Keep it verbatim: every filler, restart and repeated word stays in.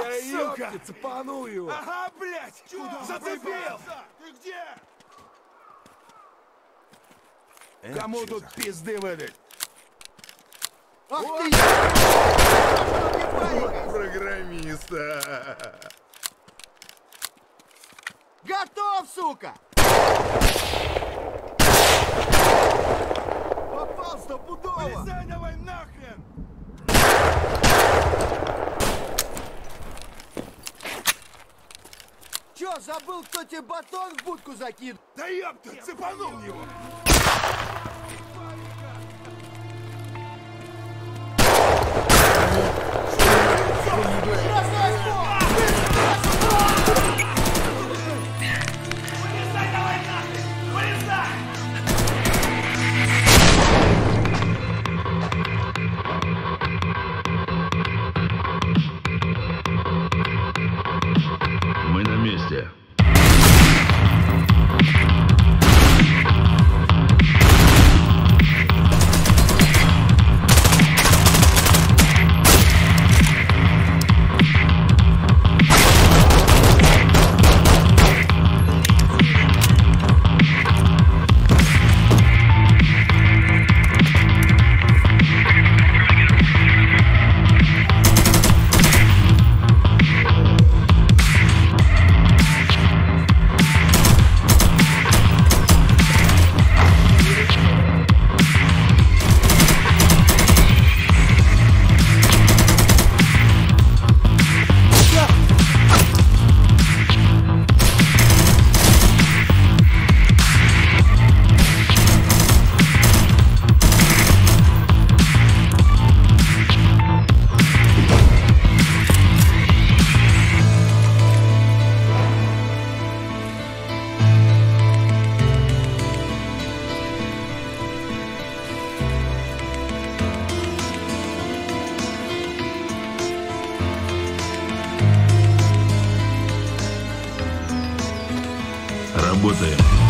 Да ёпки, цепанул его. Ага, блядь, зацепил! Ты где? Кому тут пизды выдать? Ах ты! Вот программиста! Готов, сука! Попал стопудово! Полезай давай нахрен! Чё, забыл, кто тебе батон в будку закинул? Да ёпта, цепанул его! Работаем.